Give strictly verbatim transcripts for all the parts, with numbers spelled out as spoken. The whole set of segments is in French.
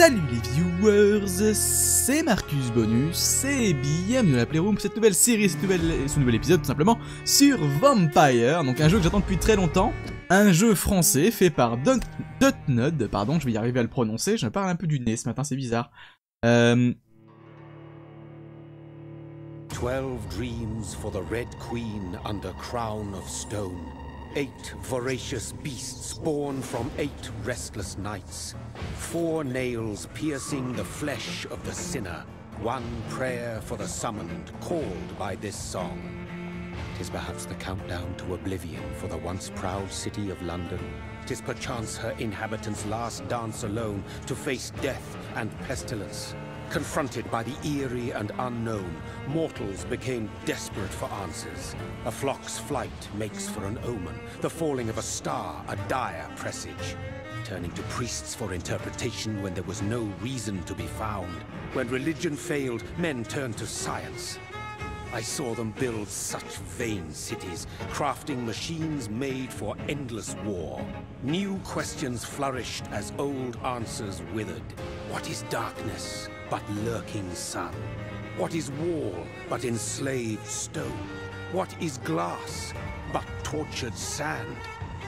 Salut les viewers, c'est Marcus Bonus et bienvenue dans la Playroom pour cette nouvelle série, cette nouvelle, ce nouvel épisode tout simplement sur Vampyr, donc un jeu que j'attends depuis très longtemps, un jeu français fait par Dontnod, pardon, je vais y arriver à le prononcer, je me parle un peu du nez ce matin, c'est bizarre. Euh... Twelve dreams for the Red Queen under crown of stone. Eight voracious beasts born from eight restless nights. Four nails piercing the flesh of the sinner. One prayer for the summoned called by this song. 'Tis perhaps the countdown to oblivion for the once proud city of London. 'Tis perchance her inhabitants' last dance alone to face death and pestilence. Confronted by the eerie and unknown, mortals became desperate for answers. A flock's flight makes for an omen, the falling of a star, a dire presage. Turning to priests for interpretation when there was no reason to be found. When religion failed, men turned to science. I saw them build such vain cities, crafting machines made for endless war. New questions flourished as old answers withered. What is darkness but lurking sun? What is wall but enslaved stone? What is glass but tortured sand?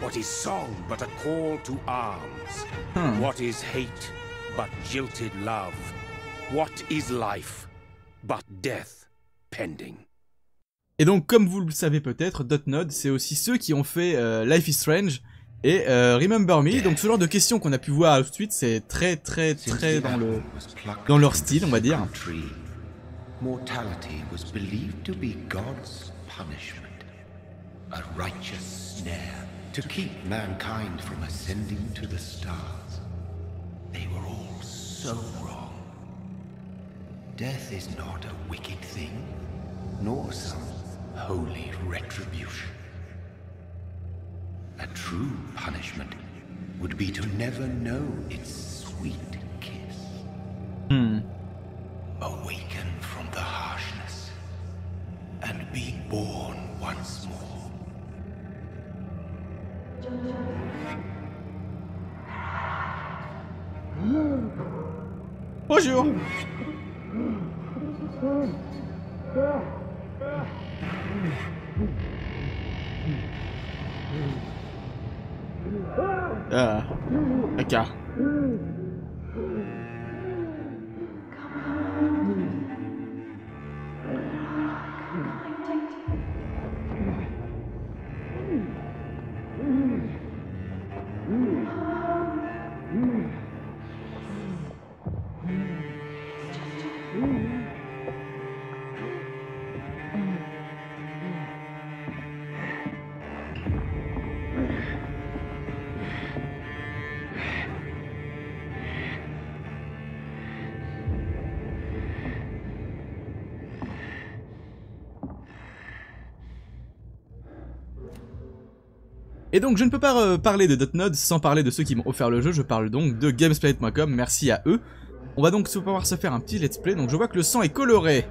What is song but a call to arms? Hmm. What is hate but jilted love? What is life but death? Pending. Et donc, comme vous le savez peut-être, Dontnod, c'est aussi ceux qui ont fait euh, Life is Strange et euh, Remember Me. Donc, ce genre de questions qu'on a pu voir tout de suite, c'est très, très, très dans le dans leur style, on va dire. Mortality was believed to be God's punishment, a righteous snare to keep mankind from ascending to the stars. They were all so wrong. Death is not a wicked thing. Nor some holy retribution. A true punishment would be to never know its sweet kiss. Hmm. Awaken from the harshness and be born once more. Bonjour. Ah, ok. Et donc je ne peux pas euh, parler de Dontnod sans parler de ceux qui m'ont offert le jeu, je parle donc de Gamesplay point com, merci à eux. On va donc pouvoir se faire un petit let's play, donc je vois que le sang est coloré.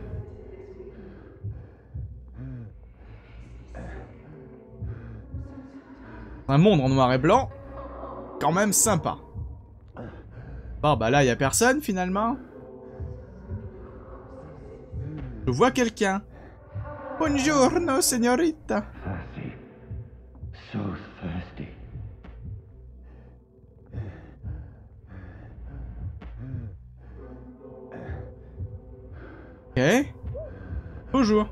Un monde en noir et blanc, quand même sympa. Bon bah là il n'y a personne finalement. Je vois quelqu'un. Buongiorno signorita. Ok. Bonjour.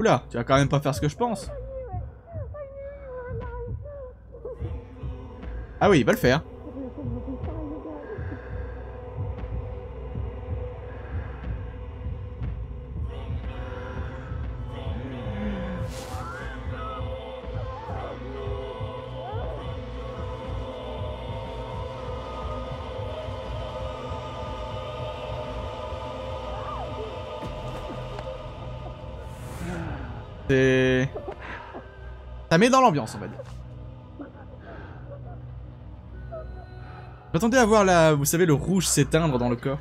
Oula, tu vas quand même pas faire ce que je pense. Ah oui, il va le faire. C'est... Ça met dans l'ambiance, on va dire. J'attendais à voir la... Vous savez, le rouge s'éteindre dans le corps.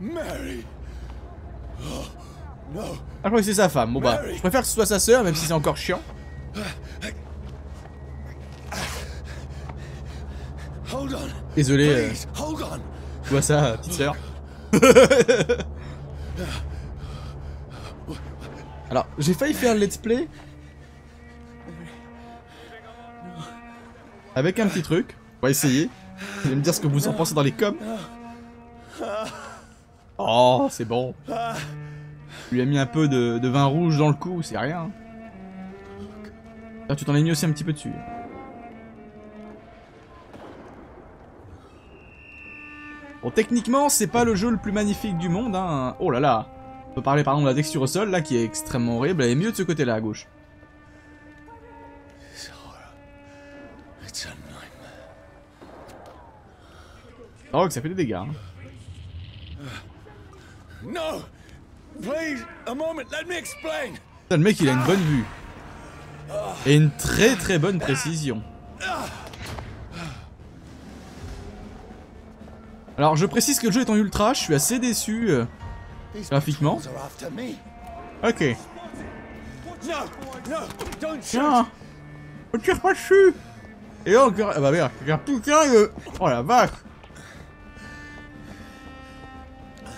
Mary, Ah, je crois que c'est sa femme. Bon bah, je préfère que ce soit sa sœur, même si c'est encore chiant. Désolé, euh, tu vois ça, petite sœur. Alors, j'ai failli faire le let's play avec un petit truc. On va essayer. Vous allez me dire ce que vous en pensez dans les coms. Oh, c'est bon. Il lui a mis un peu de, de vin rouge dans le cou, c'est rien. Là, tu t'en es mis aussi un petit peu dessus. Bon, techniquement, c'est pas le jeu le plus magnifique du monde, hein. Oh là là. On peut parler, pardon, de la texture au sol, là, qui est extrêmement horrible. Elle est mieux de ce côté-là, à gauche. Oh, que ça fait des dégâts. Hein. Non! Please, a moment, let me explain. Putain, le mec, il a une bonne vue. Et une très très bonne précision. Alors, je précise que le jeu est en ultra, je suis assez déçu euh, graphiquement. Ok. Tiens, on tire pas dessus. Et encore. Ah bah merde, regarde tout ça. Oh la vache.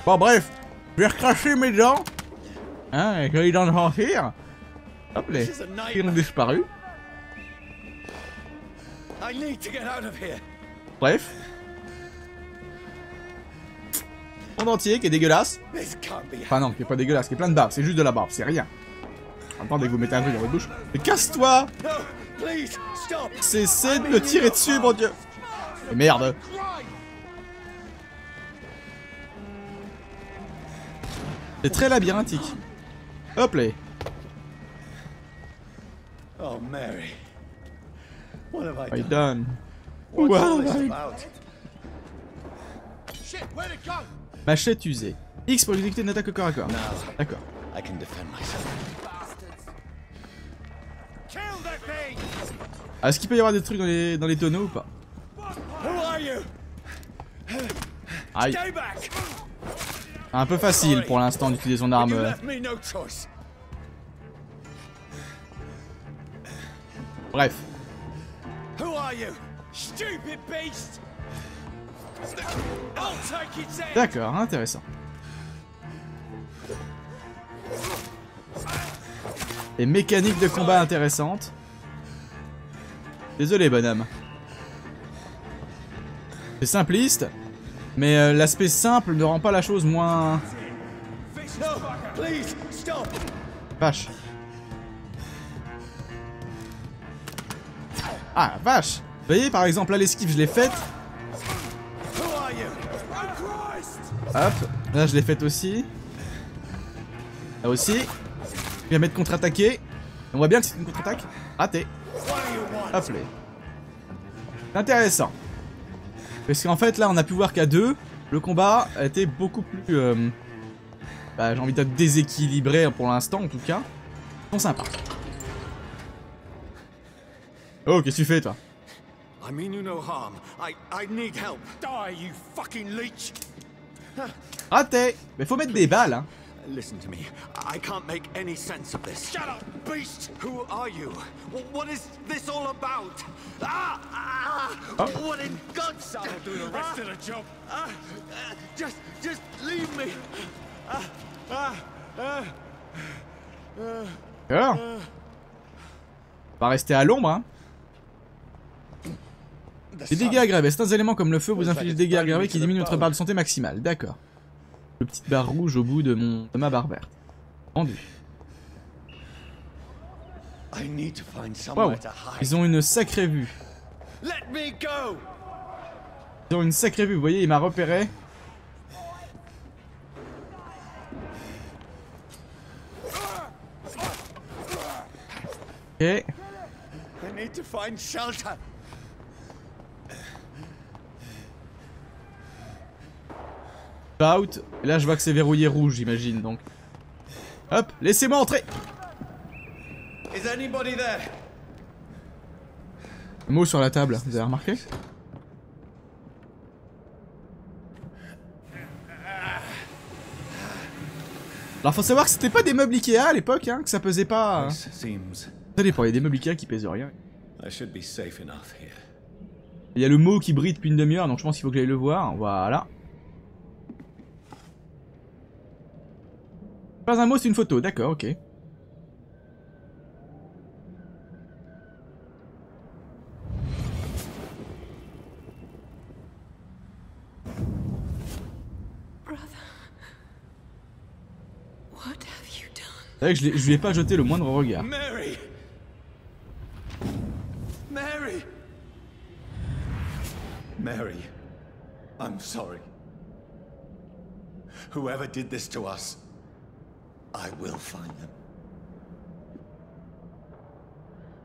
Bon, bref. Je vais recracher mes dents. Hein, avec les dents de Vampyr. Hop là, ils ont disparu. Bref. Monde entier qui est dégueulasse. Enfin non, qui est pas dégueulasse, qui est plein de barbe, c'est juste de la barbe, c'est rien. Attendez que vous mettez un truc dans votre bouche. Mais casse-toi! Cessez de me tirer dessus, mon dieu! Et merde! C'est très labyrinthique. Hop là. Oh Mary. What have I done? What have I done? Shit, where did it go? Machette usée. X pour exécuter une attaque au corps à corps. D'accord. I can defend myself. Kill that thing. Est-ce qu'il peut y avoir des trucs dans les dans les tonneaux ou pas? Who are you? Aïe. Un peu facile pour l'instant d'utiliser son arme. Bref. D'accord, intéressant. Et mécanique de combat intéressante. Désolé, bonhomme. C'est simpliste. Mais euh, l'aspect simple ne rend pas la chose moins... Vache. Ah, vache. Vous voyez, par exemple, là, l'esquive, je l'ai faite. Hop. Là, je l'ai faite aussi. Là aussi. Je viens mettre contre-attaquer. On voit bien que c'est une contre-attaque. Raté. Hop là. C'est intéressant. Parce qu'en fait là on a pu voir qu'à deux, le combat a été beaucoup plus, euh, bah, j'ai envie de dire déséquilibré pour l'instant en tout cas. Ils sont sympas. Oh, qu'est-ce que tu fais toi? I mean you no harm. I I need help. Die you fucking leech. Raté. Mais faut mettre des balles hein. Listen to me. I can't make any sense of this. Shut up, beast. Who are you? What is this all about? Ah! Ah! What in God's sake? I'll do the rest of the job. Ah! Just, just leave me. Ah! Ah! Ah! Ah! Va rester à l'ombre, hein. Les dégâts aggravés. Certains éléments comme le feu vous infligent des dégâts aggravés qui diminuent votre barre de santé maximale. D'accord. Une petite barre rouge au bout de mon de ma barre verte. Rendu. Wow. Ils ont une sacrée vue. Ils ont une sacrée vue, vous voyez, il m'a repéré. Ok. Out. Et là je vois que c'est verrouillé rouge j'imagine donc. Hop, laissez-moi entrer. Un mot sur la table, vous avez remarqué? Alors faut savoir que c'était pas des meubles Ikea à l'époque, hein, que ça pesait pas. Hein. Ça dépend, il y a des meubles Ikea qui pèsent rien. Il y a le mot qui brille depuis une demi-heure, donc je pense qu'il faut que j'aille le voir. Voilà. Pas un mot, c'est une photo, d'accord, ok. C'est vrai que je, je lui ai pas jeté le moindre regard. Mary. Mary. Mary, I'm sorry. Whoever did this to us, I will find them.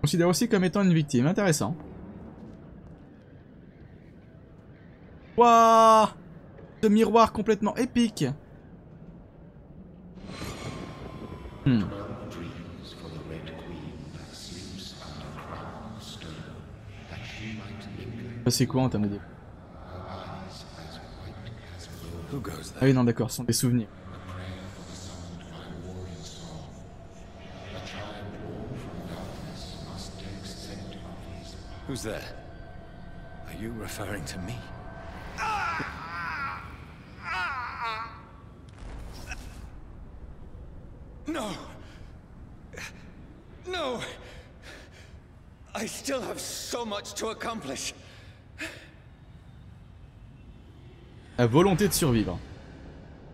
Considère aussi comme étant une victime, intéressant. Waouh, ce miroir complètement épique. Hmm. C'est quoi en termes de... Ah oui non d'accord, ce sont des souvenirs. Who's there? Are you referring to me? No. No. I still have so much to accomplish. La volonté de survivre.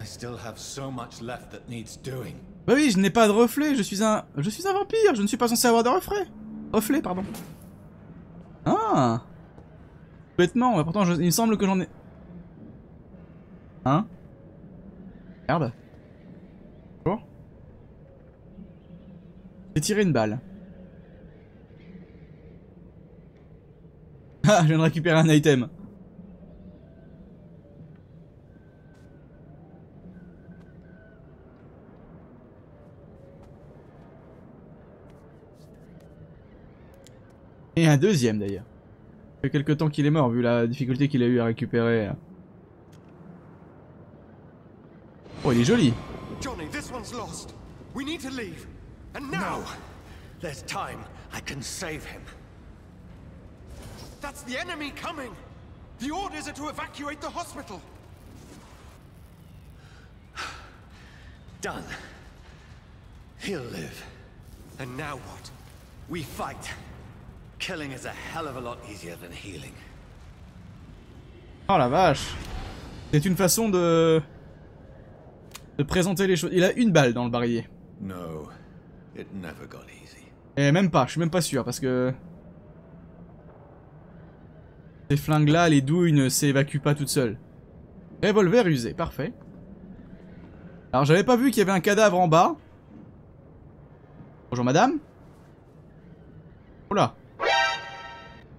I still have so much left that needs doing. Bah oui, je n'ai pas de reflet, je suis un je suis un vampire, je ne suis pas censé avoir de reflet. Reflet, pardon. Ah. Bêtement, mais pourtant je... il me semble que j'en ai. Hein? Merde. J'ai tiré une balle. Ah, je viens de récupérer un item. Et un deuxième d'ailleurs. Ça fait quelques temps qu'il est mort vu la difficulté qu'il a eu à récupérer. Oh, il est joli. Johnny, this one's lost. We need to leave. And now, no. There's time. I can save him. That's the enemy coming. The orders are to evacuate the hospital. Done. He'll live. And now what? We fight. Killing is a hell of a lot easier than healing. Oh la vache. C'est une façon de de présenter les choses. Il a une balle dans le barillet. No. It never got easy. Et même pas, je suis même pas sûr parce que ces flingues là, les douilles ne s'évacuent pas toutes seules. Revolver usé, parfait. Alors j'avais pas vu qu'il y avait un cadavre en bas. Bonjour madame. Oh là.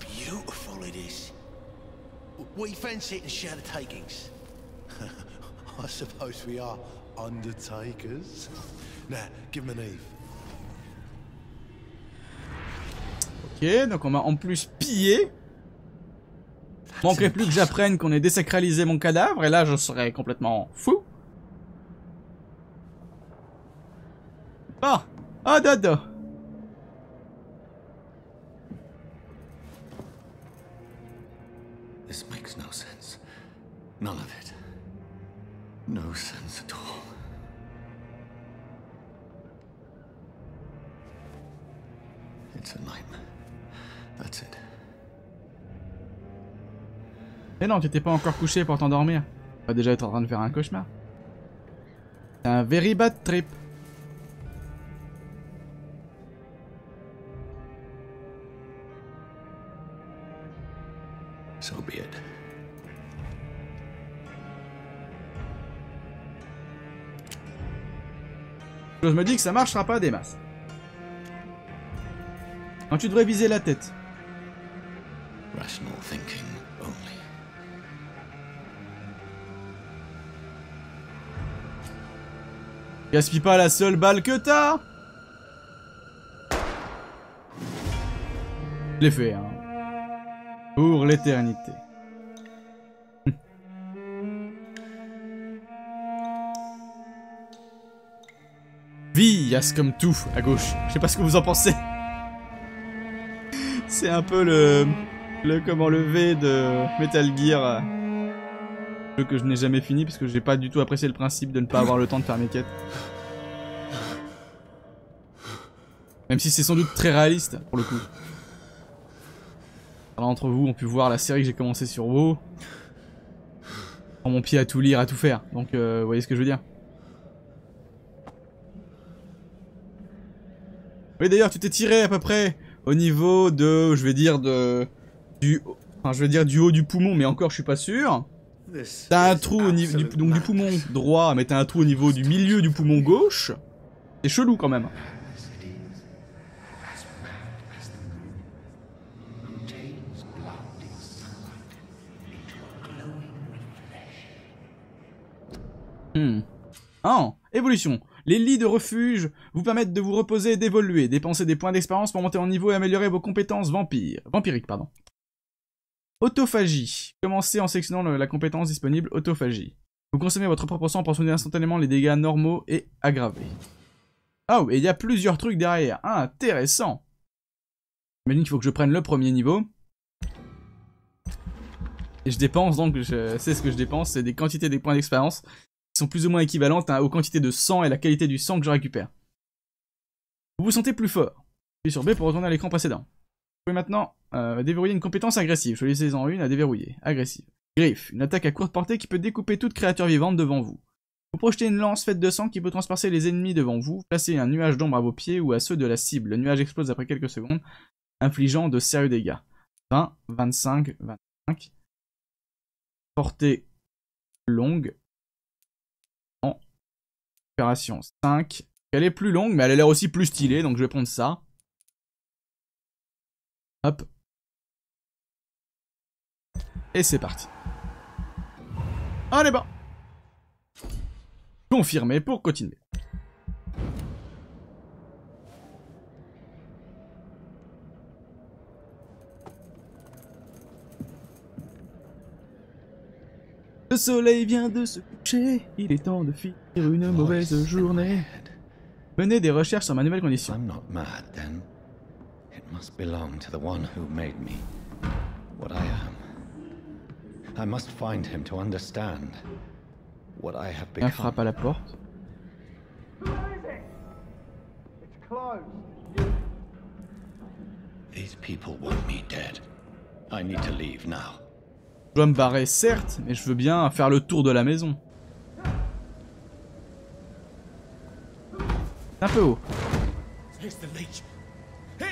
Beautiful it is. We fancy it and share the takings. I suppose we are undertakers. Now, give him an Eve. Ok, donc on m'a en plus pillé. Manquerait plus que j'apprenne qu'on ait désacralisé mon cadavre et là je serais complètement fou. Ah, ah dada. This makes no sense. None of it. No sense at all. It's a nightmare. That's it. Mais non, tu t'es pas encore couché pour t'endormir. Tu vas déjà être en train de faire un cauchemar. C'est un very bad trip. So be it. Je me dis que ça marchera pas des masses. Donc tu devrais viser la tête. Rational thinking only. Gaspille pas la seule balle que t'as. Je l'ai fait, hein. Pour l'éternité. Vias comme tout à gauche. Je sais pas ce que vous en pensez. C'est un peu le, le comment le V de Metal Gear, jeu que je n'ai jamais fini parce que j'ai pas du tout apprécié le principe de ne pas avoir le temps de faire mes quêtes. Même si c'est sans doute très réaliste pour le coup. D'entre vous ont pu voir la série que j'ai commencé sur WoW. Je prends mon pied à tout lire, à tout faire. Donc euh, vous voyez ce que je veux dire. Oui, d'ailleurs tu t'es tiré à peu près au niveau de, je vais dire de, du, enfin je vais dire du haut du poumon, mais encore je suis pas sûr. T'as un trou au niveau du, donc du poumon droit, mais t'as un trou au niveau du milieu du poumon gauche. C'est chelou quand même. Hmm. Oh, évolution. Les lits de refuge vous permettent de vous reposer et d'évoluer, dépenser des points d'expérience pour monter en niveau et améliorer vos compétences vampires. Vampiriques, pardon. Autophagie. Commencez en sélectionnant le, la compétence disponible Autophagie. Vous consommez votre propre sang pour soigner instantanément les dégâts normaux et aggravés. Oh, et il y a plusieurs trucs derrière. Ah, intéressant. J'imagine qu'il faut que je prenne le premier niveau. Et je dépense donc, je sais ce que je dépense, c'est des quantités des points d'expérience. Sont plus ou moins équivalentes hein, aux quantités de sang et la qualité du sang que je récupère. Vous vous sentez plus fort. Appuyez sur B pour retourner à l'écran précédent. Vous pouvez maintenant euh, déverrouiller une compétence agressive. Choisissez-en une à déverrouiller. Agressive. Griffe. Une attaque à courte portée qui peut découper toute créature vivante devant vous. Vous projetez une lance faite de sang qui peut transpercer les ennemis devant vous. Placez un nuage d'ombre à vos pieds ou à ceux de la cible. Le nuage explose après quelques secondes, infligeant de sérieux dégâts. vingt, vingt-cinq, vingt-cinq. Portée longue. Opération cinq. Elle est plus longue, mais elle a l'air aussi plus stylée, donc je vais prendre ça. Hop. Et c'est parti. Allez, bah. Confirmé pour continuer. Le soleil vient de se coucher, il est temps de finir une mauvaise journée. Menez des recherches sur ma nouvelle condition. I'm not mad, then. It must belong to the one who made me what I am. I must find him to understand what I have become. Un frappe à la porte. These people want me dead. I need to leave now. Je dois me barrer, certes, mais je veux bien faire le tour de la maison. C'est un peu haut. Q T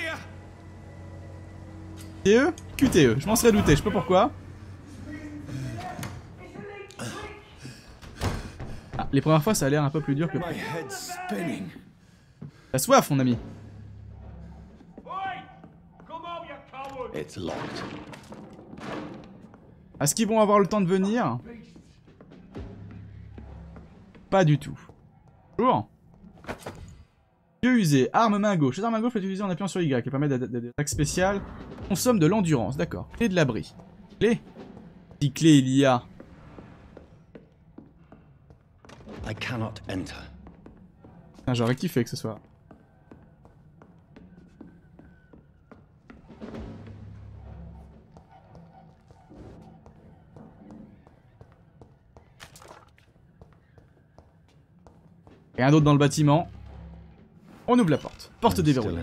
E ? Q T E, je m'en serais douté, je sais pas pourquoi. Ah, les premières fois, ça a l'air un peu plus dur que... T'as soif, mon ami. Est-ce qu'ils vont avoir le temps de venir? Pas du tout. Bonjour. Dieu usé. Arme main gauche. Les armes main gauche sont utilisées en appuyant sur Y. Elles permettent d'attaques spéciales. Consomme de l'endurance. D'accord. Clé de l'abri. Clé. Si clé il y a. Ah, j'aurais kiffé que ce soit. Rien d'autre dans le bâtiment. On ouvre la porte. Porte déverrouillée.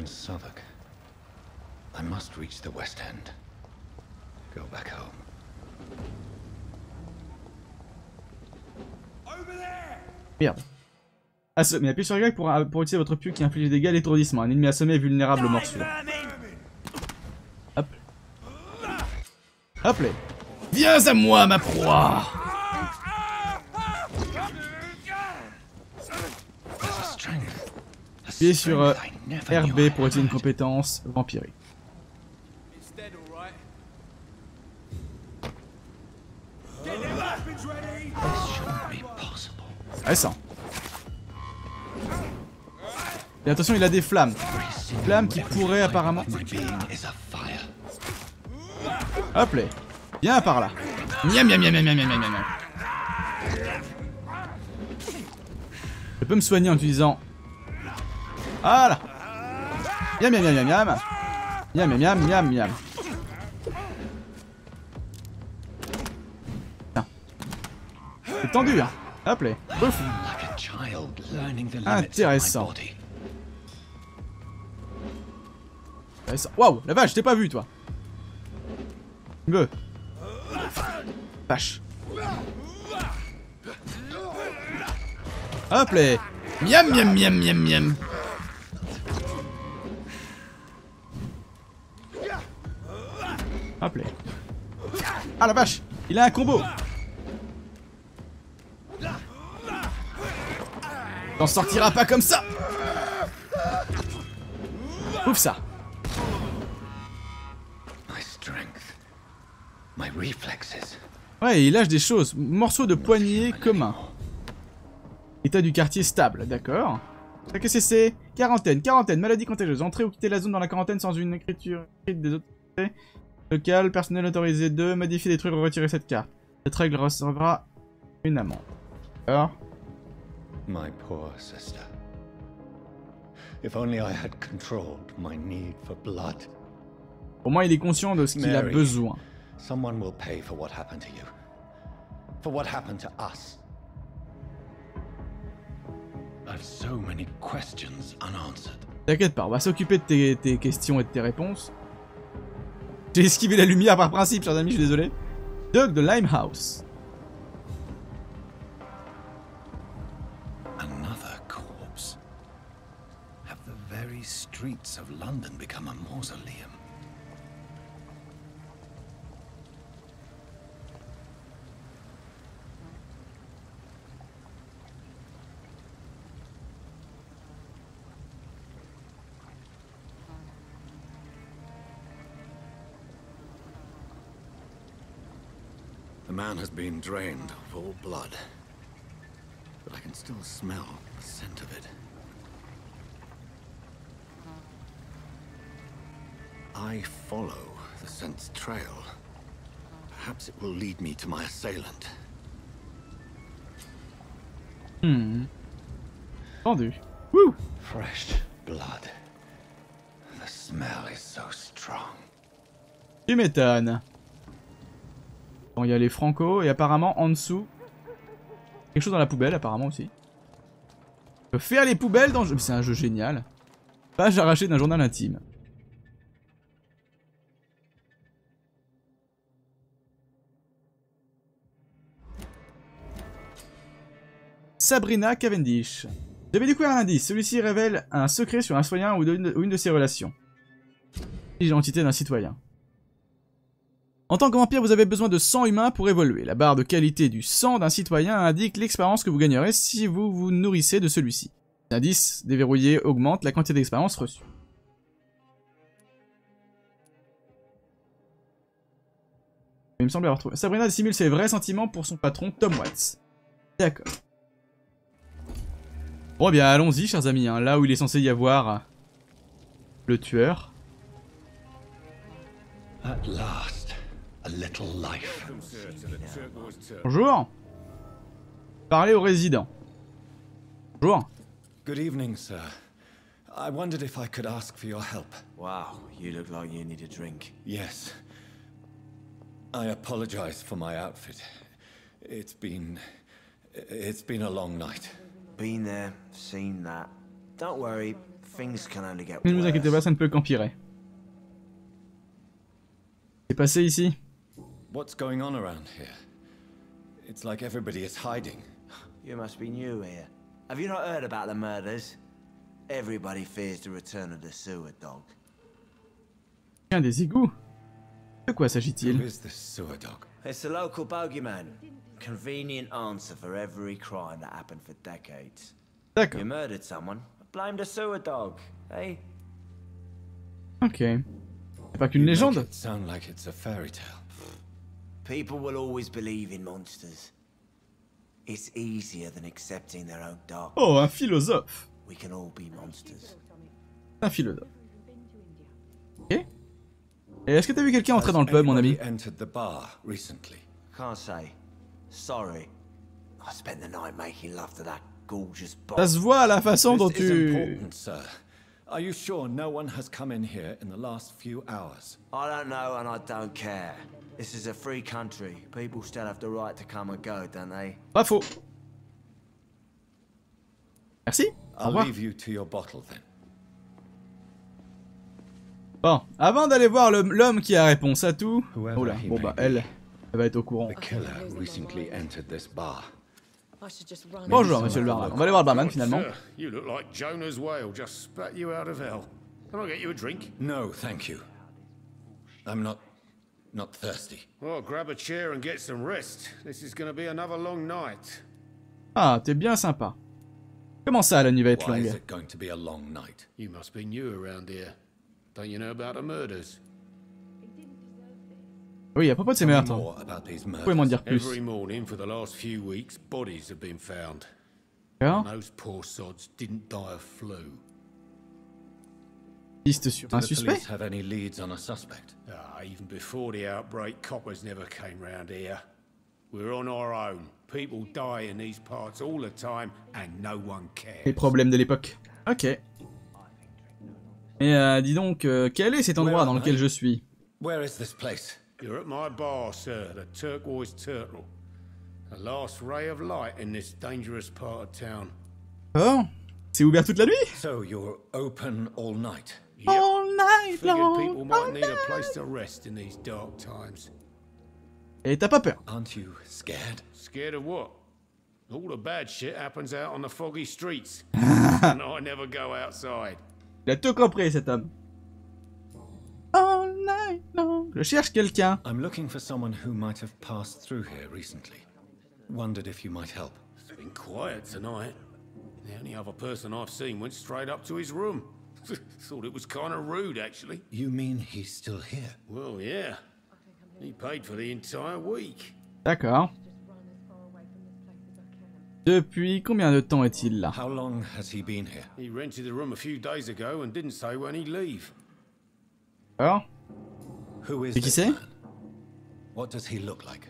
Merde. Assommé. Appuyez sur Y pour, pour utiliser votre pieu qui inflige des dégâts et l'étourdissement. Un ennemi assommé est vulnérable aux morsures. Hop. Hop là. Viens à moi, ma proie. Appuyez sur euh, R B pour utiliser une compétence vampirique. Intéressant. Et attention, il a des flammes. Des flammes qui pourraient apparemment... Hop là. Viens par là. Miam, miam, miam, miam, miam, miam, miam. Je peux me soigner en utilisant... Voilà. Miam, miam, miam, miam, miam. Miam, miam, miam, miam, miam. C'est tendu, hein. Hop là. Ouf. Intéressant. Waouh, la vache, je t'ai pas vu, toi. Tu me veux. Vache. Hop là. Miam, miam, miam, miam, miam. Hop là. Ah la vache, il a un combo. T'en sortiras pas comme ça. Ouf ça. Ouais, il lâche des choses. Morceau de poignet commun. État du quartier stable, d'accord. K C C, quarantaine, quarantaine, maladie contagieuse. Entrer ou quitter la zone dans la quarantaine sans une écriture des autorités locales, personnel autorisé deux, modifier, détruire ou retirer cette carte. Cette règle recevra une amende. D'accord. My poor sister. If only I had controlled my need for blood. Au moins, il est conscient de ce qu'il a besoin. Someone will pay for what happened to you. For what happened to us. I've so many questions unanswered. T'inquiète pas, on va s'occuper de tes, tes questions et de tes réponses. J'ai esquivé la lumière par principe, chers amis, je suis désolé. Doug de Limehouse. Another corpse. Have the very streets of London become a mausoleum? The man has been drained of all blood, but I can still smell the scent of it. I follow the scent's trail. Perhaps it will lead me to my assailant. Hmm. Tendu. Woo! Fresh blood. The smell is so strong. Tu m'étonnes. Bon, il y a les Franco et apparemment en dessous quelque chose dans la poubelle apparemment aussi. Je peux faire les poubelles dans le jeu. C'est un jeu génial. Page arrachée d'un journal intime. Sabrina Cavendish. J'avais découvert un indice. Celui-ci révèle un secret sur un citoyen ou, ou une de ses relations. L'identité d'un citoyen. En tant que vampire, vous avez besoin de sang humain pour évoluer. La barre de qualité du sang d'un citoyen indique l'expérience que vous gagnerez si vous vous nourrissez de celui-ci. L'indice déverrouillé augmente la quantité d'expérience reçue. Il me semble avoir trouvé. Sabrina dissimule ses vrais sentiments pour son patron Tom Watts. D'accord. Bon, eh bien, allons-y, chers amis, hein, là où il est censé y avoir le tueur. At last. Bonjour. Parlez au résident. Bonjour. Good evening, sir. I wondered if I could ask for your help. Wow, you look like you need a drink. Yes. I apologize for my outfit. It's been it's been a long night. Been there, seen that. Don't worry, things can only get worse. Ne vous inquiétez pas, ça ne peut qu'empirer. C'est passé ici. What's going on around here? It's like everybody is hiding. You must be new here. Have you not heard about the murders? Everybody fears the return of the sewer dog. Un des égouts. De quoi s'agit-il? Who is the sewer dog? It's the local bogeyman. Convenient answer for every crime that happened for decades. D'accord. You murdered someone. climbed a sewer dog, eh? Ok. C'est pas qu'une légende. Sound like it's a fairy tale. People will always believe in monsters. It's easier than accepting their own dark. Oh, un philosophe. We can all be monsters. Un philosophe. Ok. Et est-ce que t'as vu quelqu'un entrer dans le pub, mon ami? Entered the bar recently. Can't say. Sorry. I spent the night making love to that gorgeous body. Ça se voit à la façon dont tu. Are you sure no one has come in here in the last few hours? I don't know and I don't care. This is a free country. People still have the right to come and go, don't they? Pas faux. Merci. I'll leave you to your bottle then. Bon, avant d'aller voir l'homme qui a réponse à tout. Oh là, bon bah elle, elle va être au courant. Bonjour, monsieur le barman. On va aller voir le barman finalement. You look like Jonah's whale just spat you out of hell. Can I get you a drink? No, thank you. I'm not not thirsty. Well, grab a chair and get some rest. This is going to be another long night. Ah, t'es bien sympa. Comment ça, la nuit va être longue? Why is it going to be a long night? You must be new around here. Don't you know about the murders? Oui, à propos de ces meurtres, vous pouvez m'en dire plus. Liste sur un suspect? Les problèmes de l'époque. Ok. Et euh, dis donc, euh, quel est cet endroit dans lequel je suis? You're at my bar, sir, the turquoise turtle. The last ray of light in this dangerous part of town. Oh, c'est ouvert toute la nuit? So you're open all night. Yep. All night long. Figured people might need a place to rest in these dark times. Et t'as pas peur? Aren't you scared? Scared of what? All the bad shit happens out on the foggy streets. And I never go outside. Il a tout compris, cet homme. All night long. Je cherche quelqu'un. I'm looking for someone who might have passed through here recently. Wondered if you might help. It's been quiet tonight. The only other person I've seen went straight up to his room. Thought it was kind of rude, actually. You mean he's still here? Well, yeah. He paid for the entire week. D'accord. Depuis combien de temps est-il là? How long has he been here? He rented the room a few days ago and didn't say when he'd leave. Alors, c'est qui c'est? What does he look like?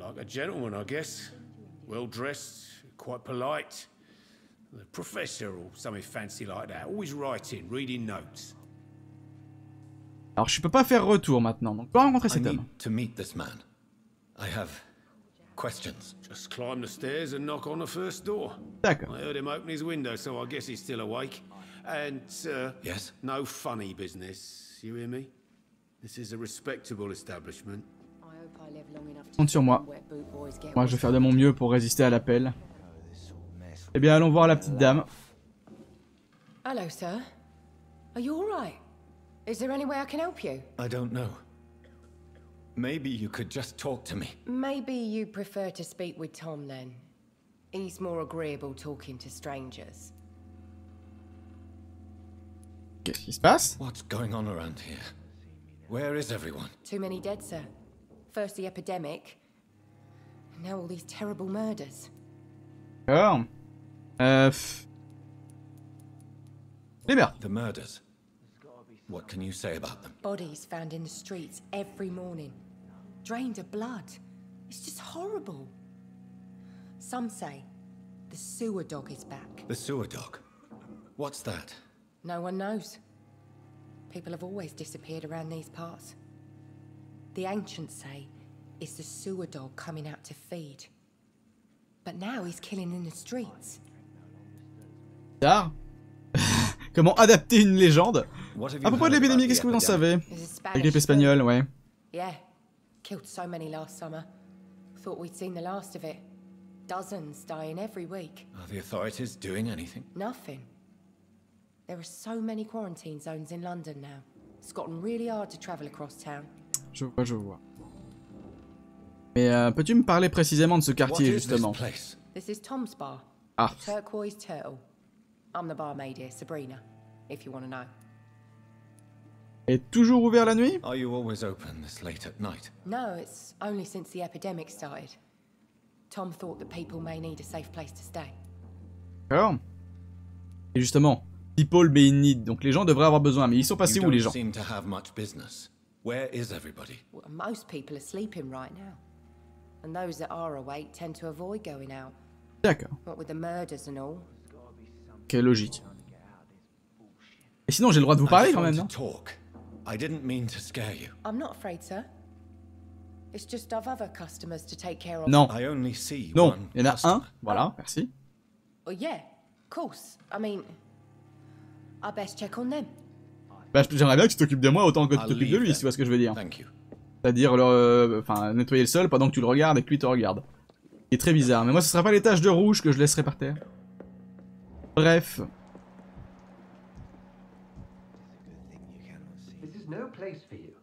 Like a gentleman, I guess. Well dressed, quite polite. The professor or something fancy like that. Always writing, reading notes. Alors, je peux pas faire retour maintenant. Donc, pas rencontrer cet homme. To meet this man. I have questions. Just climb the stairs and knock on the first door. D'accord. I heard him open his window, so I guess he's still awake. And uh, yes, no funny business. You hear me? This is a respectable establishment. Compte sur moi. Moi, je vais faire de mon mieux pour résister à l'appel. Eh bien, allons voir la petite dame. Hello, sir. Are you all right? Is there any way I can help you? I don't know. Maybe you could just talk to me. Maybe you prefer to speak with Tom then. He's more agreeable talking to strangers. Qu'est-ce qui se passe? What's going on around here? Where is everyone? Too many dead, sir. First the epidemic, and now all these terrible murders. Oh. Euh. Les meurtres. The murders. What can you say about them? Bodies found in the streets every morning, drained of blood. It's just horrible. Some say the sewer dog is back. The sewer dog. What's that? No one knows. People have always disappeared around these parts. The ancients say it's the sewer dog coming out to feed. But now he's killing in the streets. Ah. Comment adapter une légende? À propos de l'épidémie, qu'est-ce que vous en savez? La grippe espagnole, ouais. Yeah. Killed so many last summer. Thought we'd seen the last of it. Dozens dying every week. Are the authorities doing anything? Nothing. There are so many quarantine zones in London now. It's gotten really hard to travel across town. Je vois, je vois. Mais euh, peux-tu me parler précisément de ce quartier justement? This is Tom's bar. Ah. Turquoise Turtle. I'm the barmaid here, Sabrina, if you want to know. Est toujours ouvert la nuit? Are you always open this late at night? No, it's only since the epidemic started. Tom thought that people may need a safe place to stay. D'accord. Et justement, people may need, donc les gens devraient avoir besoin, mais ils sont passés où les gens? You don't seem to have much business. Where is everybody? Well, most people are sleeping right now, and those that are awake tend to avoid going out. D'accord. What with the murders and all. Quelle logique. Et sinon, j'ai le droit de vous parler quand même, non? I didn't mean to scare you. I'm not afraid, sir. It's just I've other customers to take care of. Non. I only see non. One il y en a un. Voilà, merci. Oh yeah, of course. I mean, I best check on them. Bah, j'aimerais bien que tu t'occupes de moi autant que tu t'occupes de lui, si tu vois ce que je veux dire. C'est-à-dire, enfin, euh, nettoyer le sol pendant que tu le regardes et que lui te regarde. C'est très bizarre. Mais moi, ce sera pas les taches de rouge que je laisserai par terre. Bref. No place for you.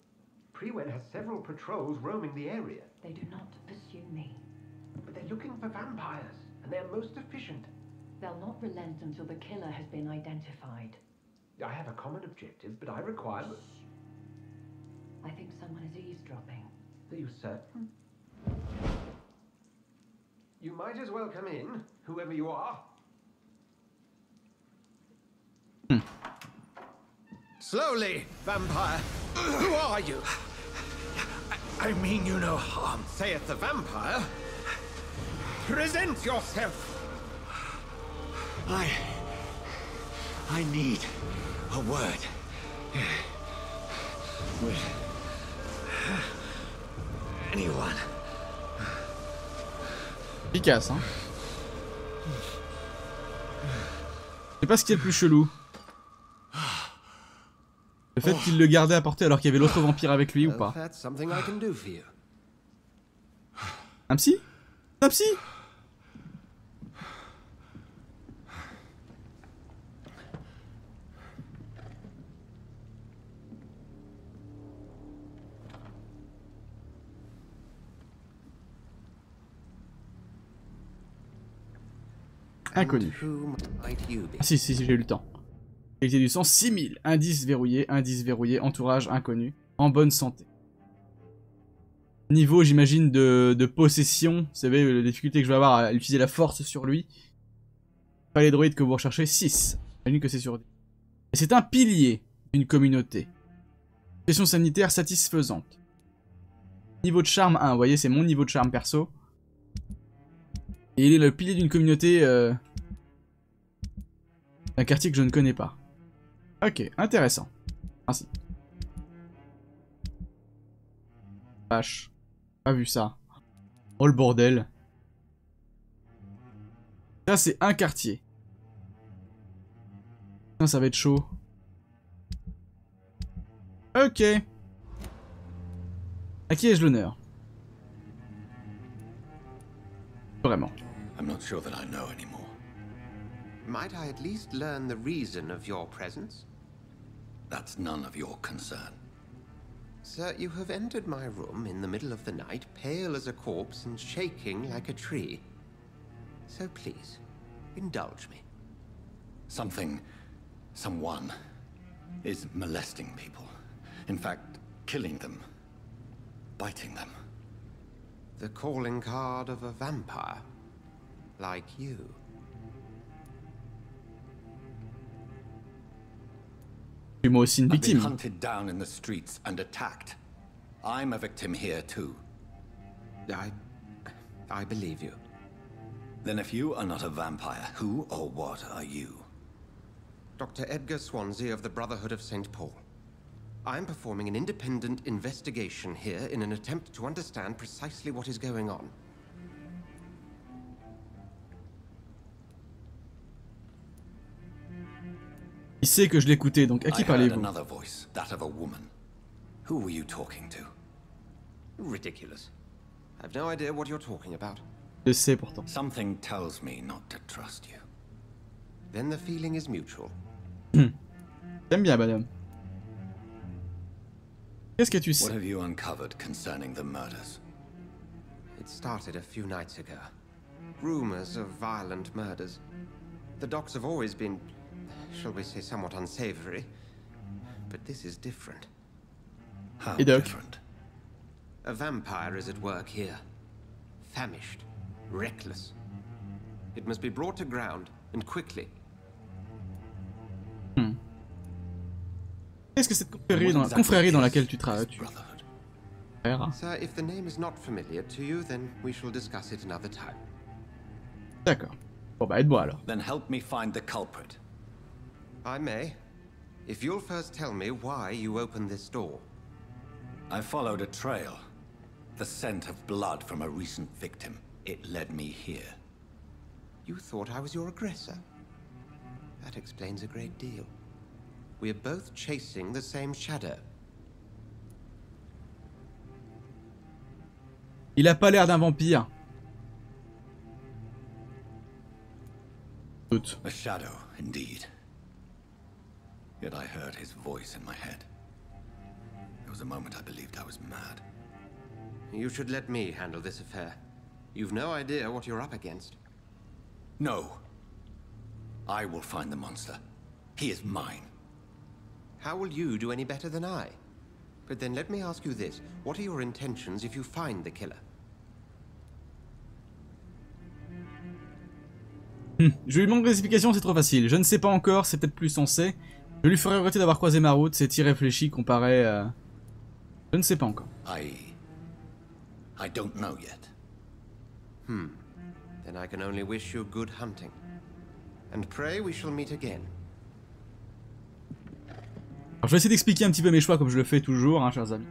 Prewen has several patrols roaming the area. They do not pursue me. But they're looking for vampires, and they're most efficient. They'll not relent until the killer has been identified. I have a common objective, but I require... Shh. I think someone is eavesdropping. Are you certain? You might as well come in, whoever you are. Hmm. Slowly, vampire. Who are you? I, I mean you no harm, saith the vampire. Present yourself. I... I need a word. With... anyone. Efficace, hein. Je sais pas ce qui est le plus chelou. Le fait qu'il le gardait à portée alors qu'il y avait l'autre vampire avec lui ou pas. Un psy? Un psy? Inconnu. Ah si, si, si, j'ai eu le temps. Qualité du sang, six mille. Indice verrouillé, indice verrouillé, entourage inconnu, en bonne santé. Niveau, j'imagine, de, de possession. Vous savez, la difficulté que je vais avoir à utiliser la force sur lui. Pas les droïdes que vous recherchez, six. J'imagine que c'est sur dix. Et c'est un pilier d'une communauté. Question sanitaire satisfaisante. Niveau de charme un, vous voyez, c'est mon niveau de charme perso. Et il est le pilier d'une communauté, euh, d'un quartier que je ne connais pas. Ok, intéressant. Merci. Vache. Pas vu ça. Oh le bordel. Ça c'est un quartier. Putain, ça va être chaud. Ok. À qui ai-je l'honneur? Vraiment. I'm not sure that I know anymore. Might I at least learn the reason of your presence? That's none of your concern. Sir, you have entered my room in the middle of the night, pale as a corpse and shaking like a tree. So please, indulge me. Something, someone, is molesting people. In fact, killing them, biting them. The calling card of a vampire, like you. Moi aussi une victime. I've been hunted down in the streets and attacked. I'm a victim here too. I, I believe you. Then if you are not a vampire, who or what are you? Doctor Edgar Swansea of the Brotherhood of Saint Paul. I'm performing an independent investigation here in an attempt to understand precisely what is going on. Il sait que je l'écoutais, donc à qui parlez-vous? Je sais pourtant. J'aime bien, madame. Qu'est-ce que tu sais? It started a few nights ago. Rumors of violent murders. The docs have always been shall we say, somewhat unsavory, but this is different. How different? A vampire is at work here, famished, reckless. It must be brought to ground and quickly. Hmm. Qu'est-ce que cette confrérie dans, confrérie dans laquelle tu travailles? Sir, if the name is not familiar to you, then we shall discuss it another time. D'accord. Bon bah aide-moi alors. Then help me find the culprit. I may, if you'll first tell me why you opened this door. I followed a trail, the scent of blood from a recent victim. It led me here. You thought I was your aggressor. That explains a great deal. We are both chasing the same shadow. Il a pas l'air d'un vampire. A shadow, indeed. Yet I heard his voice in my head. There was a moment I believed I was mad. You should let me handle this affair. You've no idea what you're up against. No. I will find the monster. He is mine. How will you do any better than I? But then let me ask you this. What are your intentions if you find the killer? Hmm. Je lui manque d'explication, c'est trop facile. Je ne sais pas encore, c'est peut-être plus sensé. Je lui ferai regretter d'avoir croisé ma route, c'est irréfléchi comparé à... Euh... Je ne sais pas encore. I... I don't know yet. Hmm. Then I can only wish you good hunting. And pray we shall meet again. Alors, je vais essayer d'expliquer un petit peu mes choix comme je le fais toujours, hein, chers amis.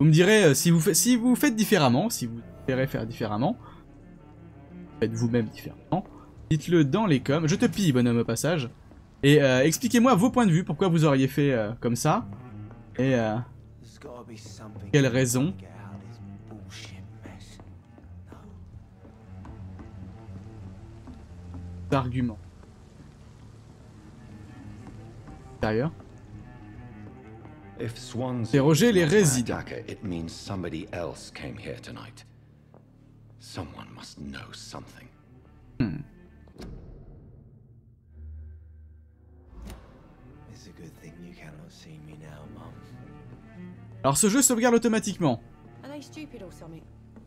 Vous me direz, euh, si, vous fa si vous faites différemment, si vous préférez faire différemment, faites vous-même différemment, dites-le dans les coms. Je te pille, bonhomme, au passage. Et euh, expliquez-moi vos points de vue, pourquoi vous auriez fait euh, comme ça. Et euh, quelle raison. D'arguments. D'ailleurs. Interroger les résidents. It means somebody else came here tonight. Someone must know something. Hmm. It's a good thing you cannot see me now, Mom. Alors ce jeu sauvegarde automatiquement.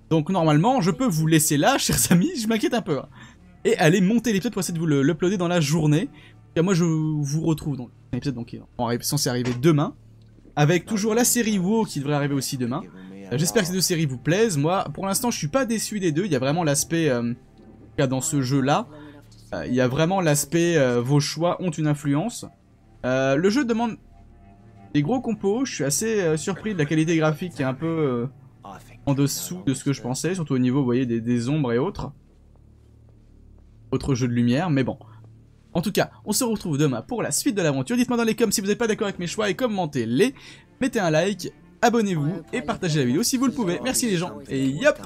Donc normalement, je peux vous laisser là, chers amis, je m'inquiète un peu. Hein. Et aller monter l'épisode pour essayer de vous l'uploader dans la journée. Et moi je vous retrouve dans l'épisode donc censé arriver demain. Avec toujours la série WoW qui devrait arriver aussi demain. J'espère que ces deux séries vous plaisent. Moi, pour l'instant, je suis pas déçu des deux. Il y a vraiment l'aspect, euh, dans ce jeu-là, euh, il y a vraiment l'aspect, euh, vos choix ont une influence. Euh, le jeu demande des gros compos. Je suis assez euh, surpris de la qualité graphique qui est un peu euh, en dessous de ce que je pensais. Surtout au niveau, vous voyez, des, des ombres et autres. Autre jeu de lumière, mais bon. En tout cas, on se retrouve demain pour la suite de l'aventure. Dites-moi dans les coms si vous n'êtes pas d'accord avec mes choix et commentez-les. Mettez un like, abonnez-vous et partagez la vidéo si vous le pouvez. Merci les gens et yop!